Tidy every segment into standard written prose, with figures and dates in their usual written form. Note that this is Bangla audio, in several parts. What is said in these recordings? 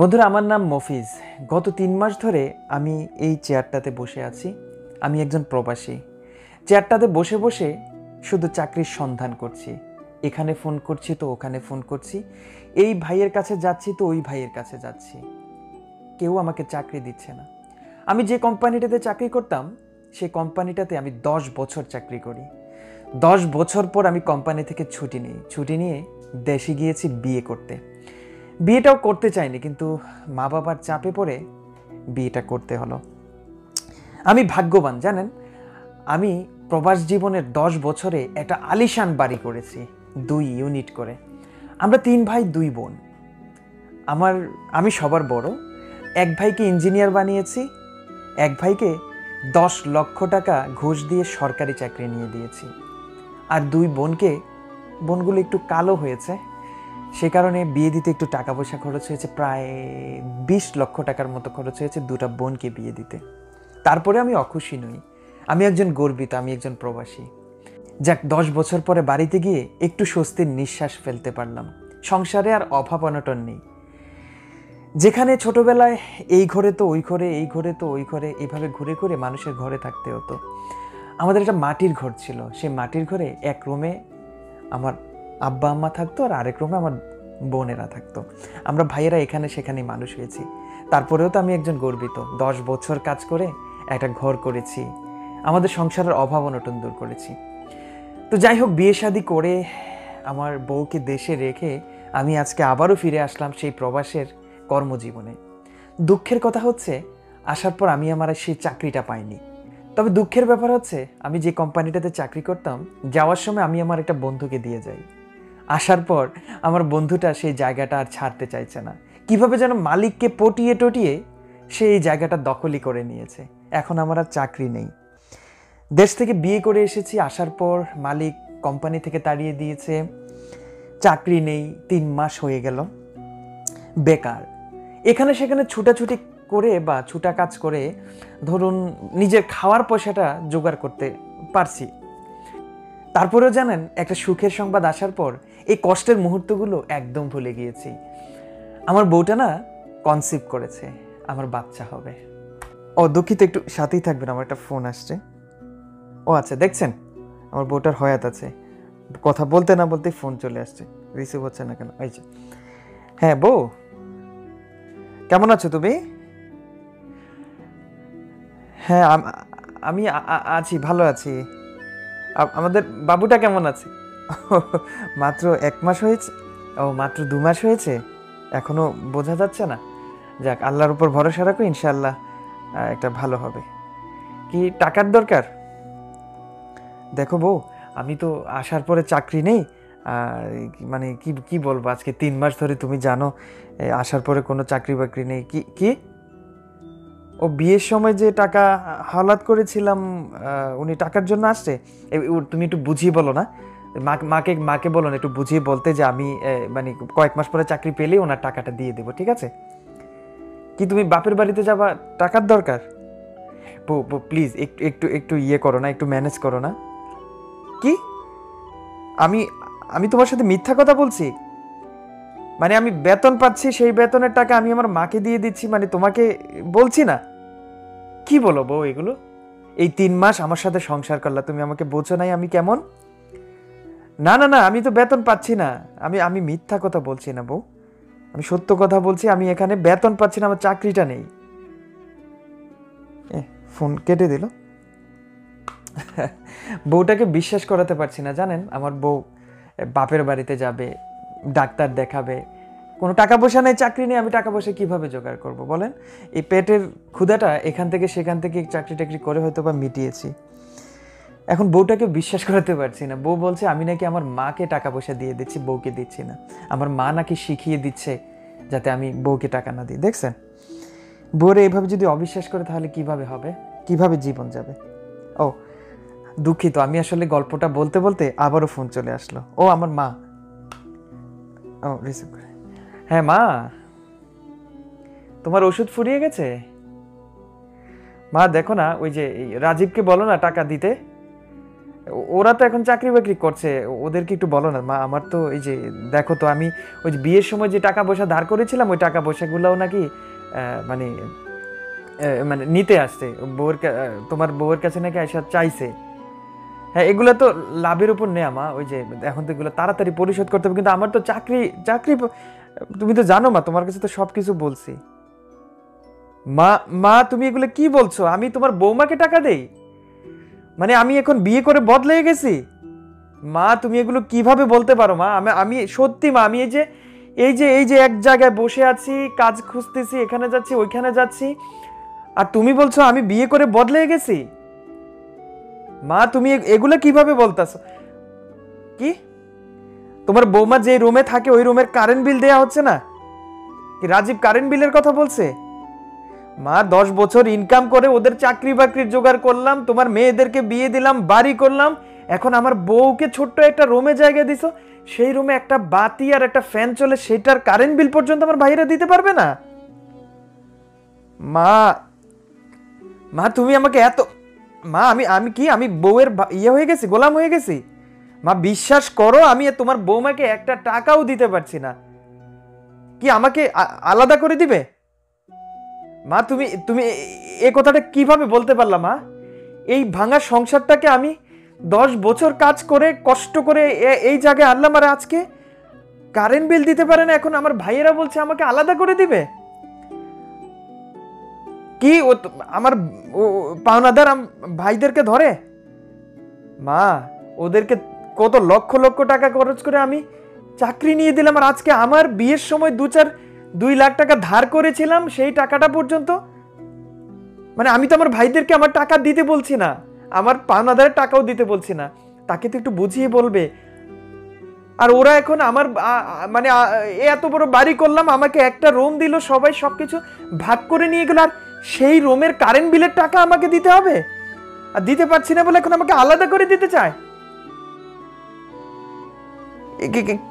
বন্ধুরা, আমার নাম মফিজ। গত 3 মাস ধরে আমি এই চেয়ারটাতে বসে আছি। আমি একজন প্রবাসী। চেয়ারটাতে বসে বসে শুধু চাকরির সন্ধান করছি। এখানে ফোন করছি তো ওখানে ফোন করছি, এই ভাইয়ের কাছে যাচ্ছি তো ওই ভাইয়ের কাছে যাচ্ছি। কেউ আমাকে চাকরি দিচ্ছে না। আমি যে কোম্পানিটাতে চাকরি করতাম সেই কোম্পানিটাতে আমি 10 বছর চাকরি করি। 10 বছর পর আমি কোম্পানি থেকে ছুটি নিয়ে দেশে গিয়েছি বিয়ে করতে। বিয়েটাও করতে চাইনি, কিন্তু মা বাবার চাপে পড়ে বিয়েটা করতে হলো। আমি ভাগ্যবান জানেন, আমি প্রবাস জীবনের 10 বছরে একটা আলিশান বাড়ি করেছি 2 ইউনিট করে। আমরা 3 ভাই 2 বোন। আমি সবার বড়। এক ভাইকে ইঞ্জিনিয়ার বানিয়েছি, এক ভাইকে 10 লক্ষ টাকা ঘুষ দিয়ে সরকারি চাকরি নিয়ে দিয়েছি, আর 2 বোনকে, বোনগুলো একটু কালো হয়েছে সে কারণে বিয়ে দিতে একটু টাকা পয়সা খরচ হয়েছে, প্রায় 20 লক্ষ টাকার মতো খরচ হয়েছে 2টা বোনকে বিয়ে দিতে। তারপরে আমি অখুশি নই, আমি একজন গর্বিত, আমি একজন প্রবাসী। যাক, 10 বছর পরে বাড়িতে গিয়ে একটু স্বস্তির নিঃশ্বাস ফেলতে পারলাম। সংসারে আর অভাব অনটন নেই। যেখানে ছোটোবেলায় এই ঘরে তো ওই ঘরে, এই ঘরে তো ওই ঘরে, এভাবে ঘুরে ঘুরে মানুষের ঘরে থাকতে হতো। আমাদের একটা মাটির ঘর ছিল, সেই মাটির ঘরে এক রুমে আমার আব্বা আম্মা থাকতো, আর আরেক রুমে আমার বোনেরা থাকতো। আমরা ভাইয়েরা এখানে সেখানে মানুষ হয়েছি। তারপরেও তো আমি একজন গর্বিত, 10 বছর কাজ করে একটা ঘর করেছি, আমাদের সংসারের অভাব অনটন দূর করেছি। তো যাই হোক, বিয়ে শাদি করে আমার বউকে দেশে রেখে আমি আজকে আবারও ফিরে আসলাম সেই প্রবাসের কর্মজীবনে। দুঃখের কথা হচ্ছে, আসার পর আমি আমার সেই চাকরিটা পাইনি। তবে দুঃখের ব্যাপার হচ্ছে, আমি যে কোম্পানিটাতে চাকরি করতাম যাওয়ার সময় আমি আমার একটা বন্ধুকে দিয়ে যাই। আসার পর আমার বন্ধুটা সেই জায়গাটা আর ছাড়তে চাইছে না। কিভাবে যেন মালিককে পটিয়ে টটিয়ে সে এই জায়গাটা দখলই করে নিয়েছে। এখন আমার আর চাকরি নেই। দেশ থেকে বিয়ে করে এসেছি, আসার পর মালিক কোম্পানি থেকে তাড়িয়ে দিয়েছে, চাকরি নেই, 3 মাস হয়ে গেল বেকার। এখানে সেখানে ছুটাছুটি করে বা ছুটা কাজ করে ধরুন নিজের খাওয়ার পয়সাটা জোগাড় করতে পারছি। তারপরেও জানেন, একটা সুখের সংবাদ আসার পর এই কষ্টের মুহূর্তগুলো একদম ভুলে গিয়েছি। আমার বউটা না কনসিপ্ট করেছে, আমার বাচ্চা হবে। ও দুঃখিত, একটু সাথেই থাকবেন, আমার একটা ফোন আসছে। ও আচ্ছা, দেখছেন আমার বউটার হয়াত আছে, কথা বলতে না বলতেই ফোন চলে আসছে, রিসিভ হচ্ছে না কেন। এই যে, হ্যাঁ বউ, কেমন আছো তুমি? হ্যাঁ আমি আছি, ভালো আছি। আমাদের বাবুটা কেমন আছে? মাত্র 1 মাস হয়েছে। ও মাত্র 2 মাস হয়েছে, এখনও বোঝা যাচ্ছে না। যাক, আল্লাহর উপর ভরসা রাখো, ইনশাআল্লাহ একটা ভালো হবে। কি টাকার দরকার? দেখো বউ, আমি তো আসার পরে চাকরি নেই, আর মানে কি কি বলবো, আজকে 3 মাস ধরে তুমি জানো আসার পরে কোনো চাকরি বাকরি নেই। কি কি ও বিয়ের সময় যে টাকা হাওলাত করেছিলাম উনি টাকার জন্য আসছে। তুমি একটু বুঝিয়ে বলো না, মাকে বলো না একটু বুঝিয়ে বলতে, যে আমি মানে কয়েক মাস পরে চাকরি পেলেই ওনার টাকাটা দিয়ে দেবো, ঠিক আছে? কি তুমি বাপের বাড়িতে যাবা, টাকার দরকার? প্লিজ একটু একটু একটু ইয়ে করো না, একটু ম্যানেজ করো না। কি আমি আমি তোমার সাথে মিথ্যা কথা বলছি? মানে আমি বেতন পাচ্ছি, সেই বেতনের টাকা আমি আমার মাকে দিয়ে দিচ্ছি, মানে তোমাকে বলছি না? কি বলো বউ এগুলো? এই 3 মাস আমার সাথে সংসার করলা, তুমি আমাকে বোঝো নাই আমি কেমন? না না না, আমি তো বেতন পাচ্ছি না। আমি মিথ্যা কথা বলছি না বউ, আমি সত্য কথা বলছি। আমি এখানে বেতন পাচ্ছি না, আমার চাকরিটা নেই। ফোন কেটে দিল। বউটাকে বিশ্বাস করাতে পারছি না জানেন। আমার বউ বাপের বাড়িতে যাবে, ডাক্তার দেখাবে, কোনো টাকা পয়সা নেই, চাকরি নেই। আমি টাকা পয়সা কীভাবে জোগাড় করব বলেন? এই পেটের ক্ষুধাটা এখান থেকে সেখান থেকে চাকরি টাকরি করে হয়তো বা মিটিয়েছি। এখন বউটাকে বিশ্বাস করাতে পারছি না। বউ বলছে আমি নাকি আমার মাকে টাকা পয়সা দিয়ে দিচ্ছি, বউকে দিচ্ছি না। আমার মা নাকি শিখিয়ে দিচ্ছে যাতে আমি বউকে টাকা না দিই। দেখছেন, বউরে এভাবে যদি অবিশ্বাস করে তাহলে কীভাবে হবে, কীভাবে জীবন যাবে? ও দুঃখিত, আমি আসলে গল্পটা বলতে বলতে আবারও ফোন চলে আসলো। ও আমার মা। ও রিসিভ করে। হ্যাঁ মা, তোমার ওষুধ ফুরিয়ে গেছে। মা দেখো না, ওই যে রাজীবকে বলো না টাকা দিতে। ওরা তো এখন চাকরি বাকরি করছে, ওদেরকে একটু বলো না মা আমার তো এই যে দেখো তো আমি ওই যে বিয়ের সময় যে টাকা পয়সা ধার করেছিলাম ওই টাকা পয়সাগুলোও নাকি মানে মানে নিতে আসছে বউয়ের, তোমার বউয়ের কাছে নাকি এসব চাইছে। হ্যাঁ এগুলো তো লাভের উপর নেয়া মা, ওই যে এখন তো এগুলো তাড়াতাড়ি পরিশোধ করতে হবে, কিন্তু আমার তো চাকরি চাকরি তুমি তো জানো মা, তোমার কাছে তো সব কিছু বলছি। মা মা তুমি এগুলো কি বলছো, আমি তোমার বৌমাকে টাকা দেই, মানে আমি এখন বিয়ে করে বদলে গেছি? মা তুমি এগুলো কিভাবে বলতে পারো মা, আমি সত্যি মা আমি এই যে এক জায়গায় বসে আছি, কাজ খুঁজতেছি, এখানে যাচ্ছি ওইখানে যাচ্ছি, আর তুমি বলছো আমি বিয়ে করে বদলে গেছি? মা তুমি এগুলো কিভাবে বলতেছো? কি তোমার বৌমা যে রুমে থাকে ওই রুমের কারেন্ট বিল দেয়া হচ্ছে না? কি রাজীব কারেন্ট বিলের কথা বলছে? মা 10 বছর ইনকাম করে ওদের চাকরি বাকরির জোগাড় করলাম, তোমার মেয়েদেরকে বিয়ে দিলাম, বাড়ি করলাম, এখন আমার বউকে ছোট্ট একটা রুমে জায়গা দিছো, সেই রুমে একটা বাতি আর একটা ফ্যান চলে, সেটার কারেন্ট বিল পর্যন্ত আমার ভাইরা দিতে পারবে না? মা মা তুমি আমাকে এত মা আমি আমি কি আমি বউয়ের ইয়ে হয়ে গেছি, গোলাম হয়ে গেছি? মা বিশ্বাস করো আমি তোমার বৌমাকে একটা টাকাও দিতে পারছি না। কি আমাকে আলাদা করে দিবে? মা তুমি তুমি এই কথাটা কিভাবে বলতে পারলা মা? এই ভাঙা সংসারটাকে আমি 10 বছর কাজ করে কষ্ট করে এই জায়গায় আনলাম, আর আজকে কারেন্ট বিল দিতে পারে না, এখন আমার ভাইয়েরা বলছে আমাকে আলাদা করে দিবে। কি ও আমার পাওনাদার ভাইদেরকে ধরে? মা ওদেরকে কত লক্ষ লক্ষ টাকা খরচ করে আমি চাকরি নিয়ে দিলাম, আর আজকে আমার বিয়ের সময় 2 লাখ টাকা ধার করেছিলাম, সেই টাকাটা পর্যন্ত মানে আমি তো আমার ভাইদেরকে আমার টাকা দিতে বলছি না, আমার পাওনাদারের টাকাও দিতে বলছি না, তাকে তো একটু বুঝিয়ে বলবে। আর ওরা এখন আমার মানে এত বড় বাড়ি করলাম, আমাকে একটা রুম দিল, সবাই সবকিছু ভাগ করে নিয়ে গেল, আর সেই রুমের কারেন্ট বিলের টাকা আমাকে দিতে হবে, আর দিতে পারছি না বলে এখন আমাকে আলাদা করে দিতে চায়।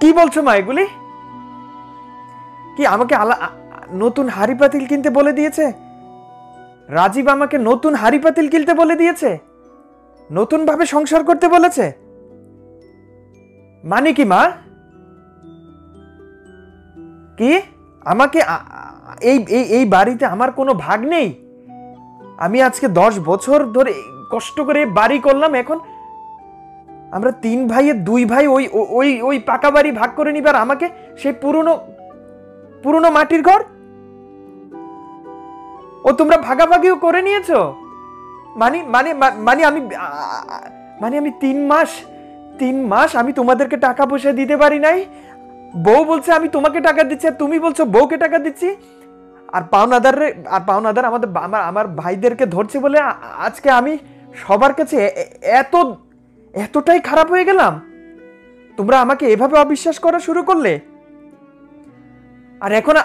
কি বলছো মা এগুলি? কি আমাকে নতুন হাড়ি পাতিল কিনতে বলে দিয়েছে? রাজীব আমাকে নতুন হাড়ি পাতিল কিনতে বলে দিয়েছে, নতুন ভাবে সংসার করতে বলেছে, মানে কি মা? কি আমাকে এই এই বাড়িতে আমার কোনো ভাগ নেই? আমি আজকে 10 বছর ধরে কষ্ট করে বাড়ি করলাম, এখন আমরা 3 ভাইয়ের 2 ভাই ওই ওই ওই পাকা বাড়ি ভাগ করে নিবার, আমাকে সেই পুরনো পুরনো মাটির ঘর ও তোমরা ভাগাভাগিও করে নিয়েছো? মানে মানে মানে আমি মানে আমি 3 মাস আমি তোমাদেরকে টাকা পয়সা দিতে পারি নাই, বউ বলছে আমি তোমাকে টাকা দিচ্ছি, আর তুমি বলছো বউকে টাকা দিচ্ছি, আর পাওনাদার আমাদের আমার ভাইদেরকে ধরছে বলে আজকে আমি সবার কাছে এতটাই খারাপ হয়ে গেলাম? তোমরা আমাকে এভাবে অবিশ্বাস করা শুরু করলে? আর এখন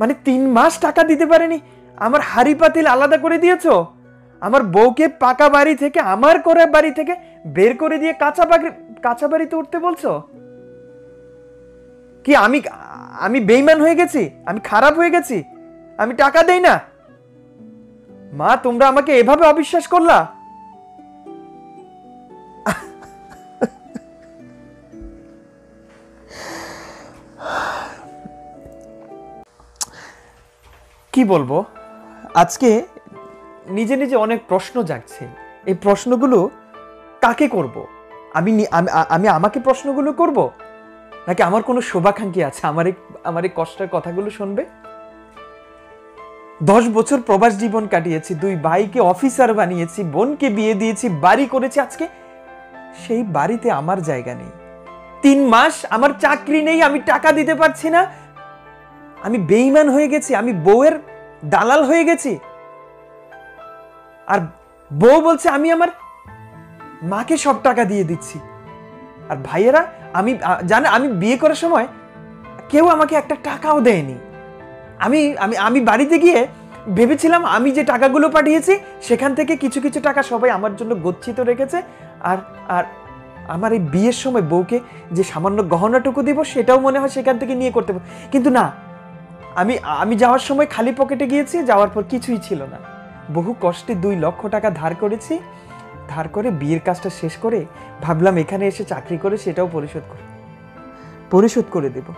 মানে 3 মাস টাকা দিতে পারেনি, আমার হাড়ি পাতিল আলাদা করে দিয়েছো, আমার বউকে পাকা বাড়ি থেকে আমার করে বাড়ি থেকে বের করে দিয়ে কাঁচা বাড়িতে উঠতে বলছো? কি আমি বেঈমান হয়ে গেছি, আমি খারাপ হয়ে গেছি, আমি টাকা দেই না? মা তোমরা আমাকে এভাবে অবিশ্বাস করলা? কি বলবো, আজকে নিজে নিজে অনেক প্রশ্ন জাগছে। এই প্রশ্নগুলো কাকে করব? আমি আমাকে প্রশ্নগুলো করব, নাকি আমার কোনো শুভাকাঙ্ক্ষী আছে আমার এই কষ্টের কথাগুলো শুনবে? 10 বছর প্রবাস জীবন কাটিয়েছি, 2 ভাইকে অফিসার বানিয়েছি, বোনকে বিয়ে দিয়েছি, বাড়ি করেছি, আজকে সেই বাড়িতে আমার জায়গা নেই। 3 মাস আমার চাকরি নেই, আমি টাকা দিতে পারছি না, আমি বেঈমান হয়ে গেছি, আমি বউয়ের দালাল হয়ে গেছি, আর বউ বলছে আমি আমার মাকে সব টাকা দিয়ে দিচ্ছি, আর ভাইয়েরা আমি জানে আমি বিয়ে করার সময় কেউ আমাকে একটা টাকাও দেয়নি। আমি আমি আমি বাড়িতে গিয়ে ভেবেছিলাম আমি যে টাকাগুলো পাঠিয়েছি সেখান থেকে কিছু কিছু টাকা সবাই আমার জন্য গচ্ছিত রেখেছে, আর আর আমার এই বিয়ের সময় বউকে যে সামান্য গহনাটুকু দেব সেটাও মনে হয় সেখান থেকে নিয়ে করতে পারবো, কিন্তু না, আমি আমি যাওয়ার সময় খালি পকেটে গিয়েছি, যাওয়ার পর কিছুই ছিল না। বহু কষ্টে 2 লক্ষ টাকা ধার করেছি, ধার করে বিয়ের কাজটা শেষ করে ভাবলাম এখানে এসে চাকরি করে সেটাও পরিশোধ করে দেব।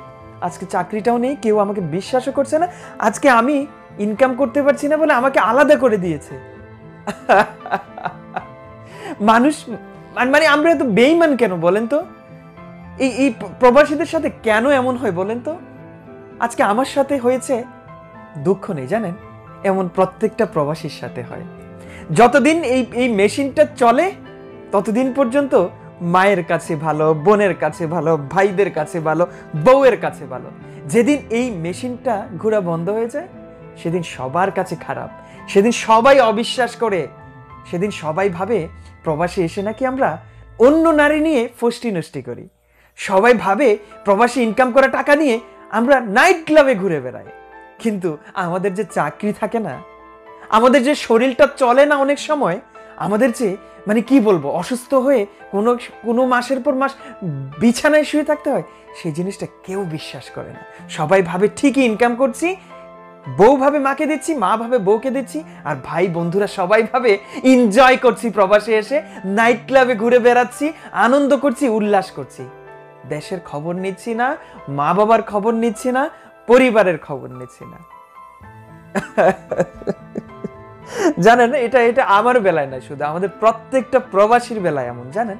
আজকে চাকরিটাও নেই, কেউ আমাকে বিশ্বাসও করছে না, আজকে আমি ইনকাম করতে পারছি না বলে আমাকে আলাদা করে দিয়েছে মানুষ। মানে আমরা এত বেঈমান কেন বলেন তো? এই প্রবাসীদের সাথে কেন এমন হয় বলেন তো? আজকে আমার সাথে হয়েছে, দুঃখ নেই জানেন, এমন প্রত্যেকটা প্রবাসীর সাথে হয়। যতদিন এই মেশিনটা চলে ততদিন পর্যন্ত মায়ের কাছে ভালো, বোনের কাছে ভালো, ভাইদের কাছে ভালো, বউয়ের কাছে ভালো। যেদিন এই মেশিনটা ঘোরা বন্ধ হয়ে যায় সেদিন সবার কাছে খারাপ, সেদিন সবাই অবিশ্বাস করে, সেদিন সবাই ভাবে প্রবাসে এসে নাকি আমরা অন্য নারী নিয়ে ফষ্টি নষ্টি করি, সবাই ভাবে প্রবাসে ইনকাম করা টাকা নিয়ে আমরা নাইট ক্লাবে ঘুরে বেড়াই। কিন্তু আমাদের যে চাকরি থাকে না, আমাদের যে শরীরটা চলে না অনেক সময়, আমাদের যে মানে কি বলবো অসুস্থ হয়ে কোনো মাসের পর মাস বিছানায় শুয়ে থাকতে হয়, সেই জিনিসটা কেউ বিশ্বাস করে না। সবাই ভাবে ঠিকই ইনকাম করছি, বউ ভাবে মাকে দিচ্ছি, মা ভাবে বউকে দিচ্ছি, আর ভাই বন্ধুরা সবাই ভাবে এনজয় করছি, প্রবাসে এসে নাইট ক্লাবে ঘুরে বেড়াচ্ছি, আনন্দ করছি, উল্লাস করছি, দেশের খবর নিচ্ছি না, মা বাবার খবর নিচ্ছি না, পরিবারের খবর নিচ্ছি না। জানেন এটা আমার বেলায় না, শুধু আমাদের প্রত্যেকটা প্রবাসীর বেলায় এমন জানেন।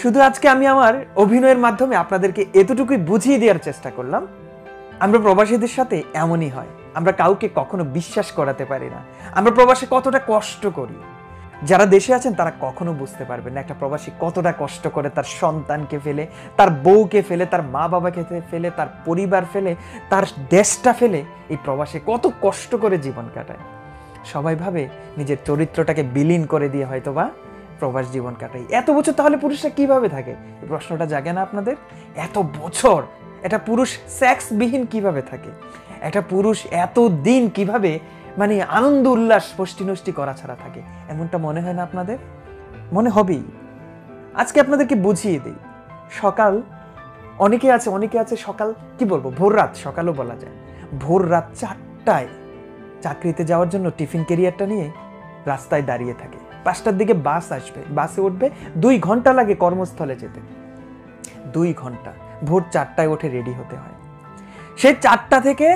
শুধু আজকে আমি আমার অভিনয়ের মাধ্যমে আপনাদেরকে এতটুকুই বুঝিয়ে দেওয়ার চেষ্টা করলাম, আমরা প্রবাসীদের সাথে এমনই হয়। আমরা কাউকে কখনো বিশ্বাস করাতে পারি না, আমরা প্রবাসে কতটা কষ্ট করি। যারা দেশে আছেন তারা কখনো বুঝতে পারবেন না একটা প্রবাসী কতটা কষ্ট করে, তার সন্তানকে ফেলে, তার বউকে ফেলে, তার মা বাবাকে ফেলে, তার পরিবার ফেলে, তার দেশটা ফেলে, এই প্রবাসে কত কষ্ট করে জীবন কাটায়। সবাই ভাবে নিজের চরিত্রটাকে বিলীন করে দিয়ে হয়তো বা প্রবাস জীবন কাটায়। এত বছর তাহলে পুরুষরা কীভাবে থাকে, এই প্রশ্নটা জাগে না আপনাদের? এত বছর একটা পুরুষ সেক্সবিহীন কিভাবে থাকে, একটা পুরুষ এত দিন কিভাবে মানে আনন্দ উল্লাস পুষ্টিনষ্টি করা ছাড়া থাকে, এমনটা মনে হয় না আপনাদের? মনে হবেই। আজকে আপনাদেরকে বুঝিয়ে দিই। সকাল অনেকে আছে সকাল কি বলবো ভোর রাত, সকালও বলা যায়, ভোর রাত 4টায় চাকরিতে যাওয়ার জন্য টিফিন ক্যারিয়ারটা নিয়ে রাস্তায় দাঁড়িয়ে থাকে। 5টার দিকে বাস আসবে, বাসে উঠবে, 2 ঘন্টা লাগে কর্মস্থলে যেতে, 2 ঘন্টা। ভোর 4টায় উঠে রেডি হতে হয়, সেই 4টা থেকে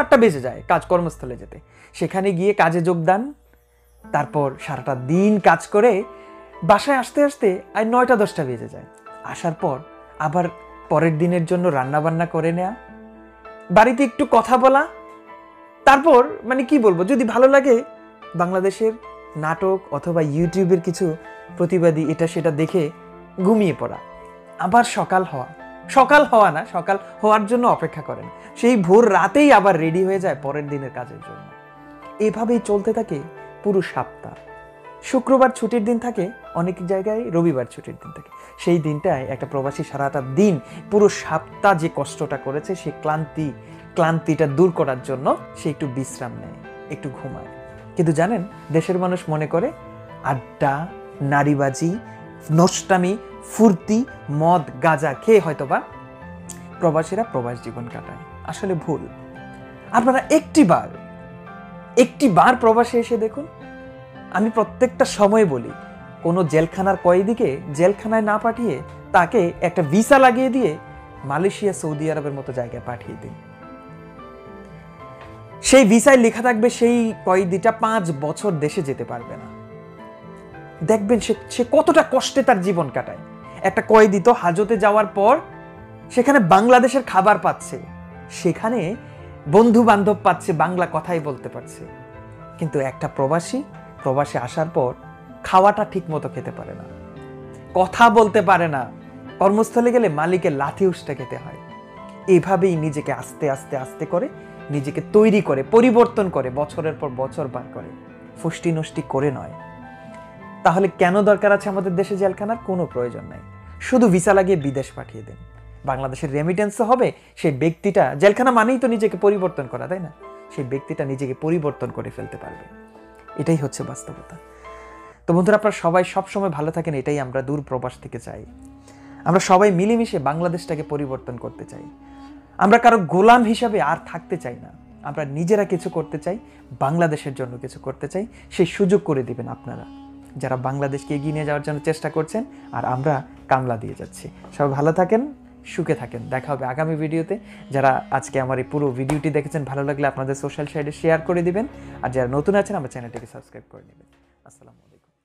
8টা বেজে যায় কাজ কর্মস্থলে যেতে। সেখানে গিয়ে কাজে যোগদান, তারপর সারাটা দিন কাজ করে বাসায় আসতে আসতে আর 9টা 10টা বেজে যায়। আসার পর আবার পরের দিনের জন্য রান্নাবান্না করে নেওয়া, বাড়িতে একটু কথা বলা, তারপর মানে কি বলবো যদি ভালো লাগে বাংলাদেশের নাটক অথবা ইউটিউবের কিছু প্রতিবাদী এটা সেটা দেখে ঘুমিয়ে পড়া, আবার সকাল হওয়ার জন্য অপেক্ষা করেন, সেই ভোর রাতেই আবার রেডি হয়ে যায় পরের দিনের কাজের জন্য। এভাবেই চলতে থাকে পুরো সপ্তাহ। শুক্রবার ছুটির দিন থাকে অনেক জায়গায়, রবিবার ছুটির দিন থাকে। সেই দিনটায় একটা প্রবাসী সারাটা দিন পুরো সপ্তাহ যে কষ্টটা করেছে সেই ক্লান্তিটা দূর করার জন্য সে একটু বিশ্রাম নেয়, একটু ঘুমায়। কিন্তু জানেন দেশের মানুষ মনে করে আড্ডা, নারীবাজি, নষ্টামি, ফুর্তি, মদ, গাঁজা খেয়ে হয়তো বা প্রবাসীরা প্রবাস জীবন কাটায়। আসলে ভুল। আপনারা একটি বার প্রবাসে এসে দেখুন। আমি প্রত্যেকটা সময় বলি, কোনো জেলখানার কয়েদিকে জেলখানায় না পাঠিয়ে তাকে একটা ভিসা লাগিয়ে দিয়ে মালয়েশিয়া, সৌদি আরবের মতো জায়গায় পাঠিয়ে দিন। সেই ভিসায় লেখা থাকবে সেই কয়েদিটা 5 বছর দেশে যেতে পারবে না। দেখবেন সে কতটা কষ্টে তার জীবন কাটায়। একটা কয়েদি তো হাজতে যাওয়ার পর সেখানে বাংলাদেশের খাবার পাচ্ছে, সেখানে বন্ধু বান্ধব পাচ্ছে, বাংলা কথাই বলতে পারছে। কিন্তু একটা প্রবাসে আসার পর খাওয়াটা ঠিক মতো খেতে পারে না, কথা বলতে পারে না, কর্মস্থলে গেলে মালিকের লাথি উষ্টা খেতে হয়। এভাবেই নিজেকে আস্তে আস্তে আস্তে করে নিজেকে তৈরি করে, পরিবর্তন করে, বছরের পর বছর পার করে, ফুষ্টি নষ্টি করে নয়। তাহলে কেন দরকার আছে আমাদের দেশে জেলখানার? কোনো প্রয়োজন নাই। শুধু ভিসা লাগিয়ে বিদেশ পাঠিয়ে দেন, বাংলাদেশের রেমিটেন্সও হবে, সেই ব্যক্তিটা জেলখানা মানেই তো নিজেকে পরিবর্তন করা, তাই না? সেই ব্যক্তিটা নিজেকে পরিবর্তন করে ফেলতে পারবে। এটাই হচ্ছে বাস্তবতা। তো বন্ধুরা, আপনারা সবাই সবসময় ভালো থাকেন, এটাই আমরা দূর প্রবাস থেকে চাই। আমরা সবাই মিলেমিশে বাংলাদেশটাকে পরিবর্তন করতে চাই। আমরা কারো গোলাম হিসাবে আর থাকতে চাই না। আমরা নিজেরা কিছু করতে চাই, বাংলাদেশের জন্য কিছু করতে চাই, সেই সুযোগ করে দিবেন আপনারা যারা বাংলাদেশকে এগিয়ে নিয়ে যাওয়ার জন্য চেষ্টা করছেন, আর আমরা কামলা দিয়ে যাচ্ছি। সবাই ভালো থাকেন, সুখে থাকেন, দেখা হবে আগামী ভিডিওতে। যারা আজকে আমার এই পুরো ভিডিওটি দেখেছেন, ভালো লাগলে আপনাদের সোশ্যাল সাইটে শেয়ার করে দিবেন, আর যারা নতুন আছেন আমার চ্যানেলটিকে সাবস্ক্রাইব করে নেবেন। আসসালামু আলাইকুম।